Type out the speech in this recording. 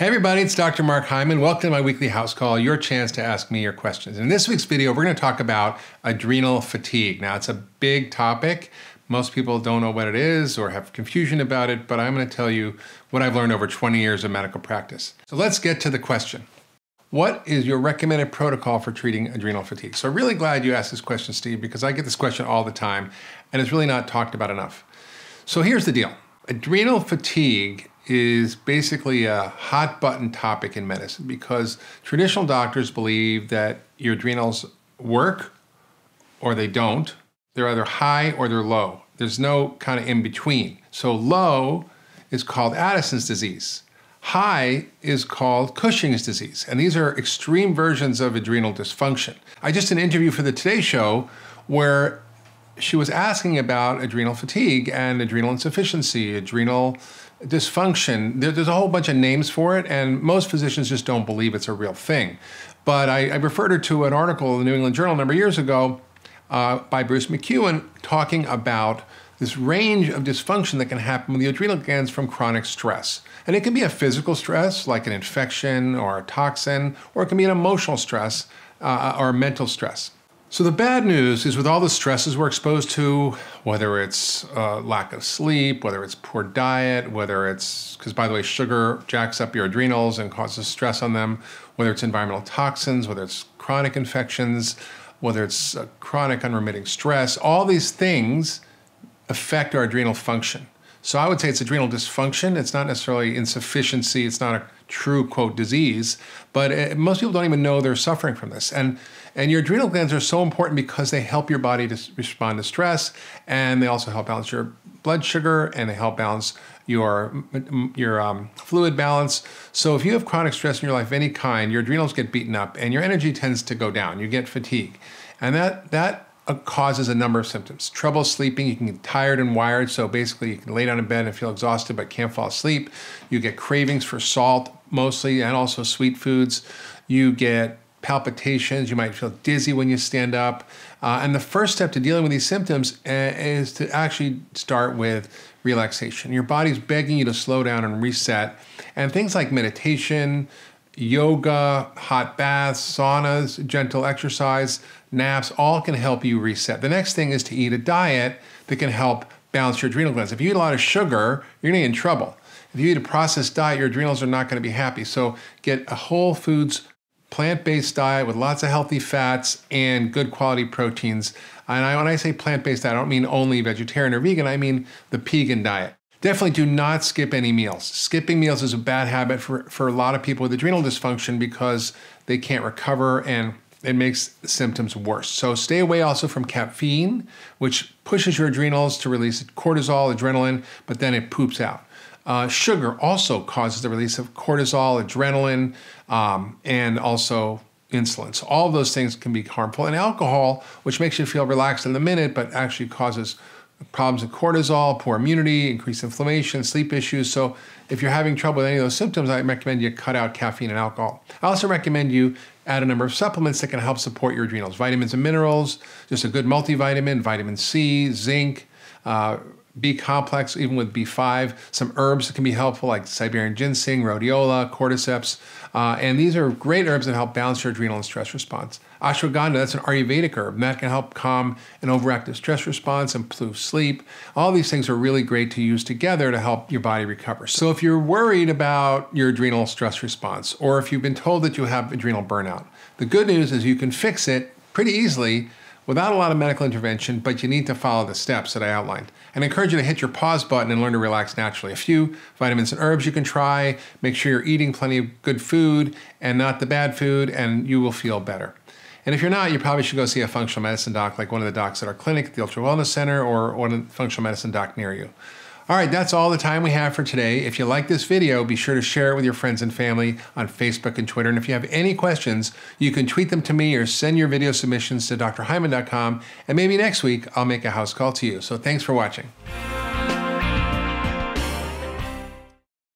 Hey everybody, it's Dr. Mark Hyman. Welcome to my weekly house call, your chance to ask me your questions. In this week's video, we're going to talk about adrenal fatigue. Now, it's a big topic. Most people don't know what it is or have confusion about it, but I'm going to tell you what I've learned over 20 years of medical practice. So let's get to the question. What is your recommended protocol for treating adrenal fatigue? So really glad you asked this question, Steve, because I get this question all the time, and it's really not talked about enough. So here's the deal. Adrenal fatigue is basically a hot button topic in medicine because traditional doctors believe that your adrenals work or they don't. They're either high or they're low. There's no kind of in between. So low is called Addison's disease. High is called Cushing's disease. And these are extreme versions of adrenal dysfunction. I just did an interview for the Today Show where she was asking about adrenal fatigue and adrenal insufficiency, adrenal dysfunction. There's a whole bunch of names for it, and most physicians just don't believe it's a real thing. But I referred her to an article in the New England Journal a number of years ago by Bruce McEwen talking about this range of dysfunction that can happen with the adrenal glands from chronic stress. And it can be a physical stress, like an infection or a toxin, or it can be an emotional stress or mental stress. So the bad news is with all the stresses we're exposed to, whether it's lack of sleep, whether it's poor diet, whether it's, because by the way, sugar jacks up your adrenals and causes stress on them, whether it's environmental toxins, whether it's chronic infections, whether it's chronic unremitting stress, all these things affect our adrenal function. So I would say it's adrenal dysfunction. It's not necessarily insufficiency. It's not a true, quote, disease, but most people don't even know they're suffering from this. And your adrenal glands are so important because they help your body to respond to stress, and they also help balance your blood sugar, and they help balance your fluid balance. So if you have chronic stress in your life of any kind, your adrenals get beaten up, and your energy tends to go down. You get fatigue, and that causes a number of symptoms. Trouble sleeping, you can get tired and wired, so basically you can lay down in bed and feel exhausted but can't fall asleep. You get cravings for salt mostly, and also sweet foods. You get palpitations, you might feel dizzy when you stand up. And the first step to dealing with these symptoms is to actually start with relaxation. Your body's begging you to slow down and reset. And things like meditation, yoga, hot baths, saunas, gentle exercise, naps, all can help you reset. The next thing is to eat a diet that can help balance your adrenal glands. If you eat a lot of sugar, you're gonna get in trouble. If you eat a processed diet, your adrenals are not gonna be happy. So get a whole foods, plant-based diet with lots of healthy fats and good quality proteins. And when I say plant-based, I don't mean only vegetarian or vegan, I mean the Pegan diet. Definitely do not skip any meals. Skipping meals is a bad habit for a lot of people with adrenal dysfunction because they can't recover and it makes symptoms worse. So stay away also from caffeine, which pushes your adrenals to release cortisol, adrenaline, but then it poops out. Sugar also causes the release of cortisol, adrenaline, and also insulin. So all of those things can be harmful. And alcohol, which makes you feel relaxed in the minute, but actually causes problems with cortisol, poor immunity, increased inflammation, sleep issues. So if you're having trouble with any of those symptoms, I recommend you cut out caffeine and alcohol. I also recommend you add a number of supplements that can help support your adrenals. Vitamins and minerals, just a good multivitamin, vitamin C, zinc, B complex, even with B5, some herbs that can be helpful like Siberian ginseng, rhodiola, cordyceps, and these are great herbs that help balance your adrenal and stress response. Ashwagandha, that's an Ayurvedic herb, and that can help calm an overactive stress response, improve sleep. All these things are really great to use together to help your body recover. So if you're worried about your adrenal stress response, or if you've been told that you have adrenal burnout, the good news is you can fix it pretty easily without a lot of medical intervention, but you need to follow the steps that I outlined. And I encourage you to hit your pause button and learn to relax naturally. A few vitamins and herbs you can try, make sure you're eating plenty of good food and not the bad food, and you will feel better. And if you're not, you probably should go see a functional medicine doc, like one of the docs at our clinic at the Ultra Wellness Center, or one of the functional medicine doc near you. All right, that's all the time we have for today. If you like this video, be sure to share it with your friends and family on Facebook and Twitter. And if you have any questions, you can tweet them to me or send your video submissions to drhyman.com. And maybe next week, I'll make a house call to you. So thanks for watching.